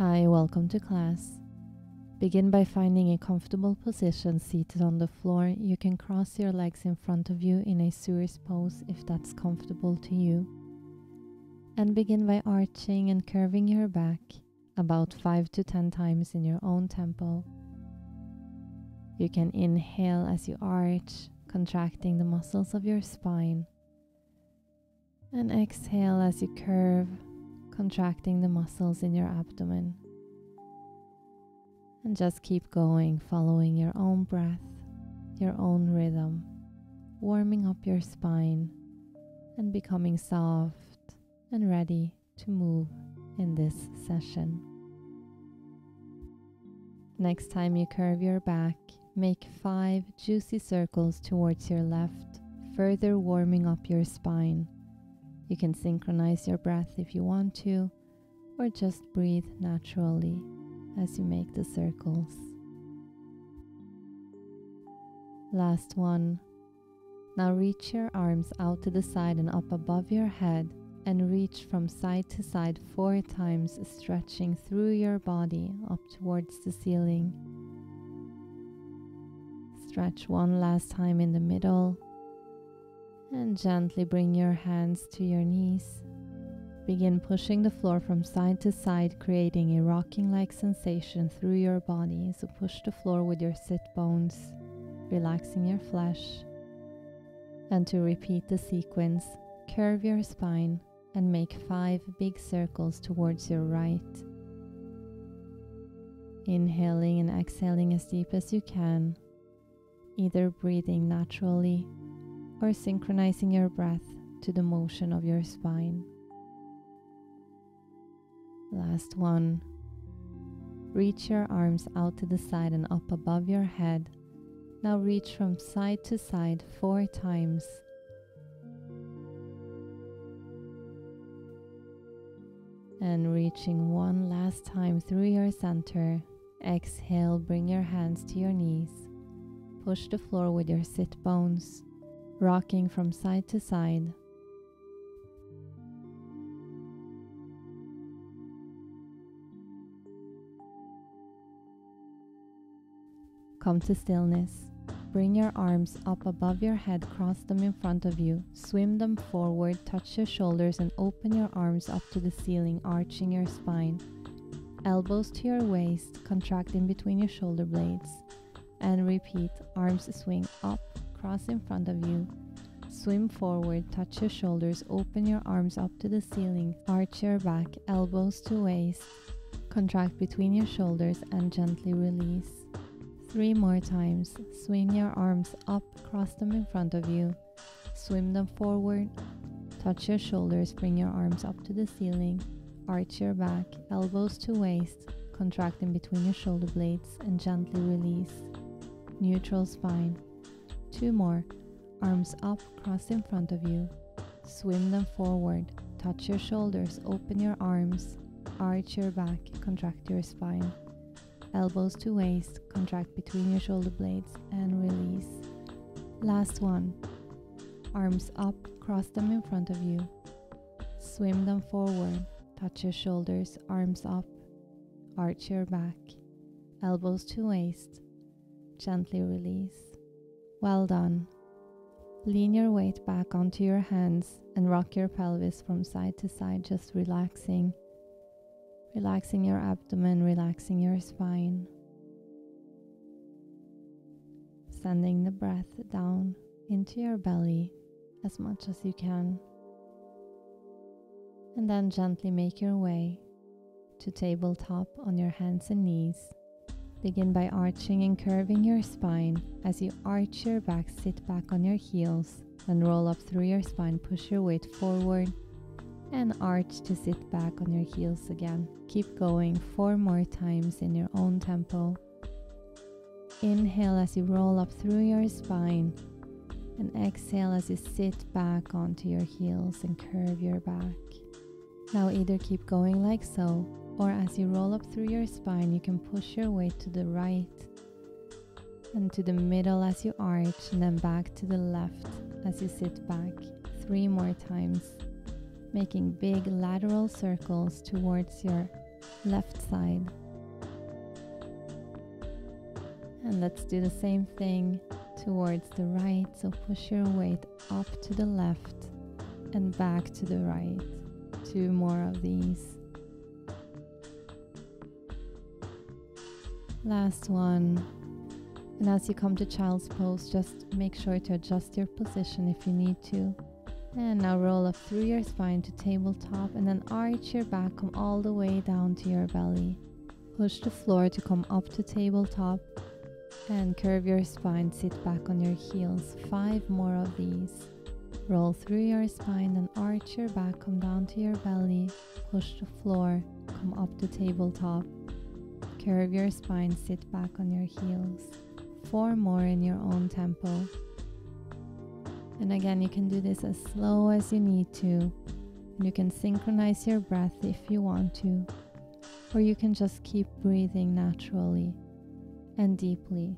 Hi, welcome to class. Begin by finding a comfortable position seated on the floor. You can cross your legs in front of you in a Sewer's pose if that's comfortable to you. And begin by arching and curving your back about 5 to 10 times in your own tempo. You can inhale as you arch, contracting the muscles of your spine. And exhale as you curve, contracting the muscles in your abdomen. And just keep going, following your own breath, your own rhythm, warming up your spine and becoming soft and ready to move in this session. Next time you curve your back, make 5 juicy circles towards your left, further warming up your spine. You can synchronize your breath if you want to, or just breathe naturally as you make the circles. Last one. Now reach your arms out to the side and up above your head, and reach from side to side 4 times, stretching through your body up towards the ceiling. Stretch one last time in the middle. And gently bring your hands to your knees. Begin pushing the floor from side to side, creating a rocking-like sensation through your body. So push the floor with your sit bones, relaxing your flesh. And to repeat the sequence, curve your spine and make 5 big circles towards your right. Inhaling and exhaling as deep as you can, either breathing naturally or synchronizing your breath to the motion of your spine. Last one. Reach your arms out to the side and up above your head. Now reach from side to side 4 times. And reaching one last time through your center. Exhale, bring your hands to your knees. Push the floor with your sit bones, rocking from side to side. Come to stillness. Bring your arms up above your head, cross them in front of you, swim them forward, touch your shoulders and open your arms up to the ceiling, arching your spine. Elbows to your waist, contract in between your shoulder blades. And repeat, arms swing up, cross in front of you, swim forward, touch your shoulders, open your arms up to the ceiling, arch your back, elbows to waist, contract between your shoulders and gently release. 3 more times, swing your arms up, cross them in front of you, swim them forward, touch your shoulders, bring your arms up to the ceiling, arch your back, elbows to waist, contract in between your shoulder blades and gently release. Neutral spine. 2 more. Arms up, cross in front of you, swim them forward, touch your shoulders, open your arms, arch your back, contract your spine, elbows to waist, contract between your shoulder blades and release. Last one. Arms up, cross them in front of you, swim them forward, touch your shoulders, arms up, arch your back, elbows to waist, gently release. Well done. Lean your weight back onto your hands and rock your pelvis from side to side, just relaxing. Relaxing your abdomen, relaxing your spine. Sending the breath down into your belly as much as you can. And then gently make your way to tabletop on your hands and knees. Begin by arching and curving your spine. As you arch your back, sit back on your heels and roll up through your spine. Push your weight forward and arch to sit back on your heels again. Keep going 4 more times in your own tempo. Inhale as you roll up through your spine and exhale as you sit back onto your heels and curve your back. Now either keep going like so, or as you roll up through your spine, you can push your weight to the right and to the middle as you arch, and then back to the left as you sit back. 3 more times, making big lateral circles towards your left side. And let's do the same thing towards the right. So push your weight up to the left and back to the right. 2 more of these. Last one. And as you come to child's pose, just make sure to adjust your position if you need to. And now roll up through your spine to tabletop, and then arch your back, come all the way down to your belly. Push the floor to come up to tabletop, and curve your spine, sit back on your heels. 5 more of these. Roll through your spine, then arch your back, come down to your belly. Push the floor, come up to tabletop. Curve your spine, sit back on your heels. 4 more in your own tempo. And again, you can do this as slow as you need to, and you can synchronize your breath if you want to, or you can just keep breathing naturally and deeply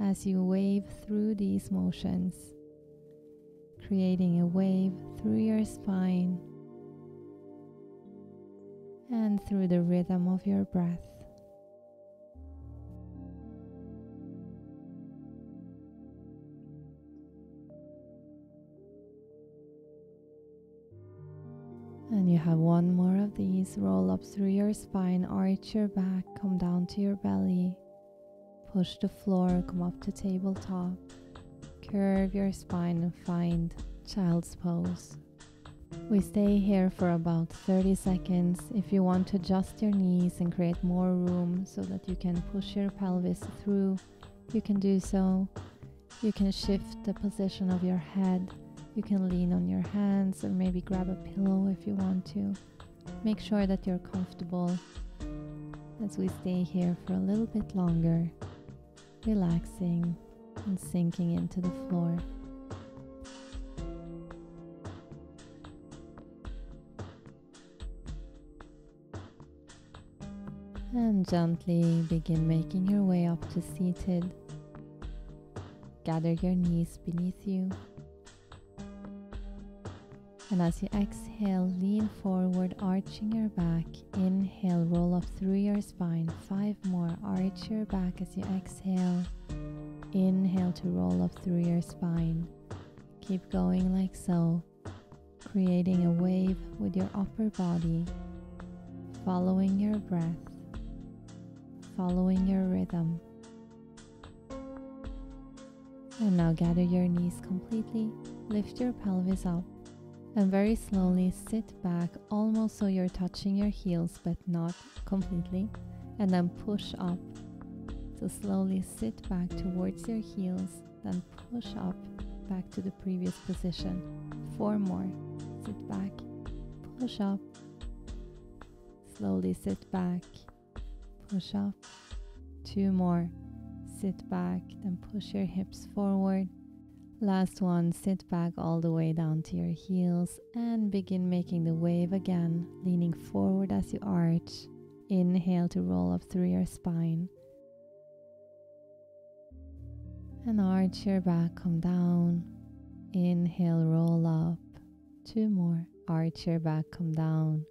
as you wave through these motions, creating a wave through your spine and through the rhythm of your breath. And you have 1 more of these. Roll up through your spine, arch your back, come down to your belly. Push the floor, come up to tabletop. Curve your spine and find child's pose. We stay here for about 30 seconds. If you want to adjust your knees and create more room so that you can push your pelvis through, you can do so. You can shift the position of your head. You can lean on your hands or maybe grab a pillow if you want to. Make sure that you're comfortable as we stay here for a little bit longer, relaxing and sinking into the floor. And gently begin making your way up to seated. Gather your knees beneath you. And as you exhale, lean forward, arching your back. Inhale, roll up through your spine. 5 more. Arch your back as you exhale. Inhale to roll up through your spine. Keep going like so, creating a wave with your upper body, following your breath, following your rhythm. And now gather your knees completely. Lift your pelvis up. And very slowly sit back, almost so you're touching your heels, but not completely. And then push up. So slowly sit back towards your heels, then push up back to the previous position. 4 more. Sit back, push up. Slowly sit back, push up. 2 more. Sit back, then push your hips forward. Last one, sit back all the way down to your heels and begin making the wave again, leaning forward as you arch. Inhale to roll up through your spine. And arch your back, come down. Inhale, roll up. 2 more. Arch your back, come down.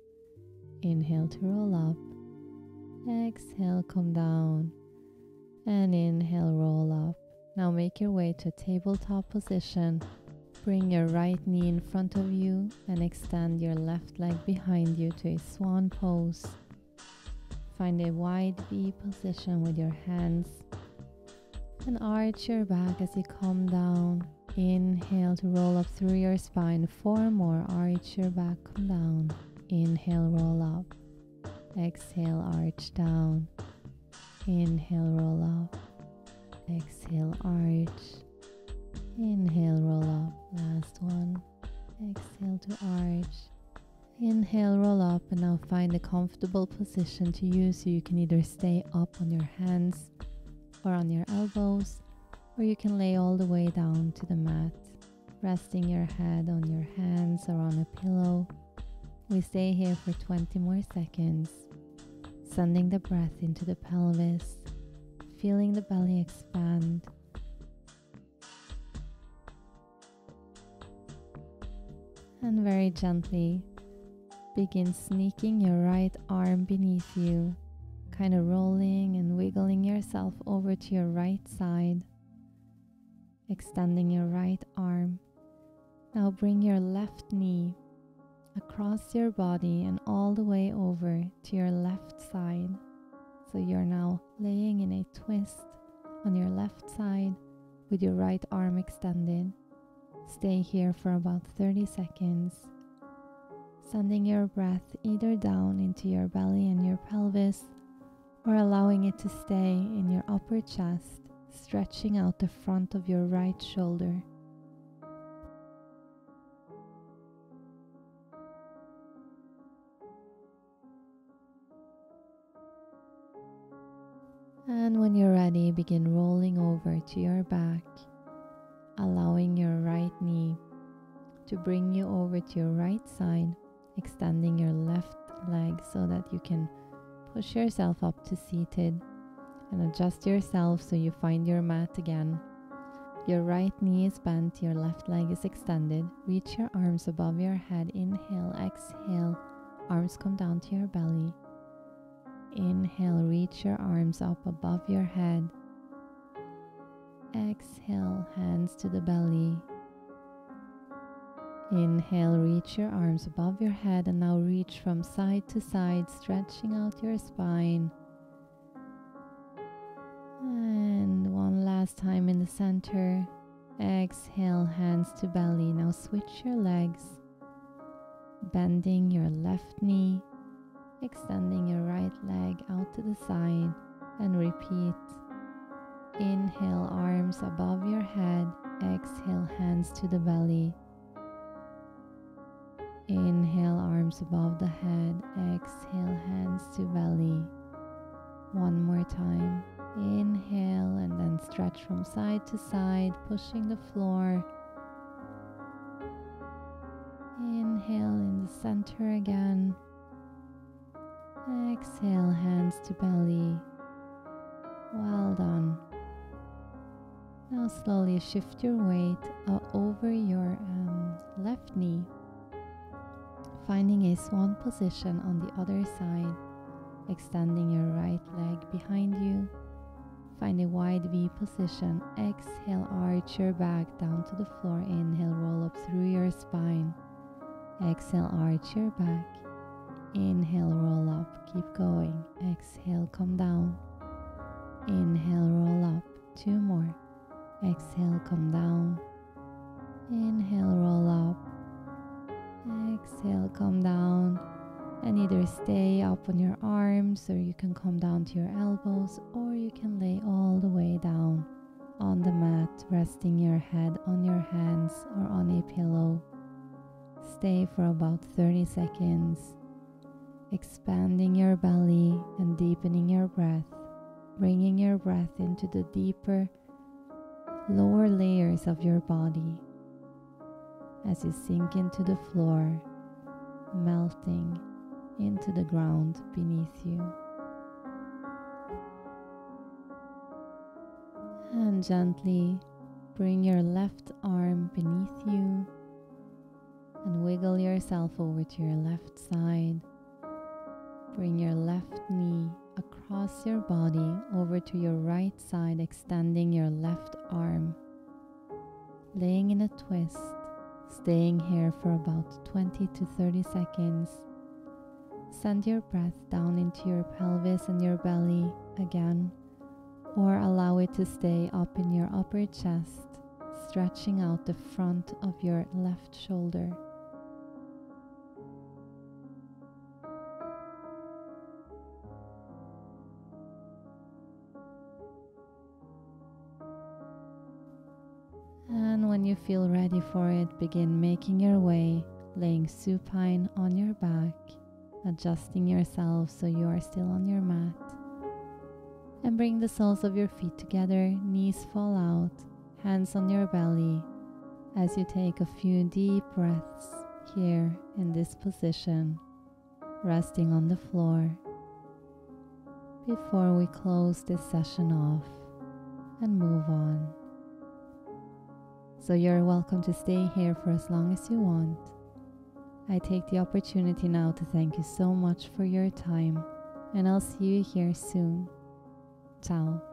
Inhale to roll up. Exhale, come down. And inhale, roll up. Now make your way to a tabletop position. Bring your right knee in front of you and extend your left leg behind you to a swan pose. Find a wide V position with your hands and arch your back as you come down. Inhale to roll up through your spine. 4 more. Arch your back, come down. Inhale, roll up. Exhale, arch down. Inhale, roll up. Exhale, arch. Inhale, roll up. Last one. Exhale to arch. Inhale, roll up. And now find a comfortable position to use. So you can either stay up on your hands or on your elbows, or you can lay all the way down to the mat, resting your head on your hands or on a pillow. We stay here for 20 more seconds, sending the breath into the pelvis, feeling the belly expand. And very gently begin sneaking your right arm beneath you, kind of rolling and wiggling yourself over to your right side, extending your right arm. Now bring your left knee across your body and all the way over to your left side. So you're now laying in a twist on your left side with your right arm extended. Stay here for about 30 seconds, sending your breath either down into your belly and your pelvis, or allowing it to stay in your upper chest, stretching out the front of your right shoulder. And when you're ready, begin rolling over to your back, allowing your right knee to bring you over to your right side, extending your left leg so that you can push yourself up to seated and adjust yourself so you find your mat again. Your right knee is bent, your left leg is extended. Reach your arms above your head. Inhale, exhale, arms come down to your belly. Inhale, reach your arms up above your head. Exhale, hands to the belly. Inhale, reach your arms above your head, and now reach from side to side, stretching out your spine. And one last time in the center. Exhale, hands to belly. Now switch your legs, bending your left knee, extending your right leg out to the side, and repeat. Inhale, arms above your head. Exhale, hands to the belly. Inhale, arms above the head. Exhale, hands to belly. One more time. Inhale, and then stretch from side to side, pushing the floor. Inhale in the center again. Exhale, hands to belly. Well done. Now slowly shift your weight over your left knee, finding a swan position on the other side, extending your right leg behind you. Find a wide V position. Exhale, arch your back down to the floor. Inhale, roll up through your spine. Exhale, arch your back. Inhale, roll up. Keep going. Exhale, come down. Inhale, roll up. Two more. Exhale, come down. Inhale, roll up. Exhale, come down, and either stay up on your arms, or you can come down to your elbows, or you can lay all the way down on the mat, resting your head on your hands or on a pillow. Stay for about 30 seconds, expanding your belly and deepening your breath, bringing your breath into the deeper, lower layers of your body. As you sink into the floor, melting into the ground beneath you. And gently bring your left arm beneath you and wiggle yourself over to your left side. Bring your left knee across your body over to your right side, extending your left arm, laying in a twist. Staying here for about 20 to 30 seconds. Send your breath down into your pelvis and your belly again, or allow it to stay up in your upper chest, stretching out the front of your left shoulder. When you feel ready for it, begin making your way, laying supine on your back, adjusting yourself so you are still on your mat. And bring the soles of your feet together, knees fall out, hands on your belly, as you take a few deep breaths here in this position, resting on the floor, before we close this session off and move on. So you're welcome to stay here for as long as you want, I take the opportunity now to thank you so much for your time, and I'll see you here soon. Ciao.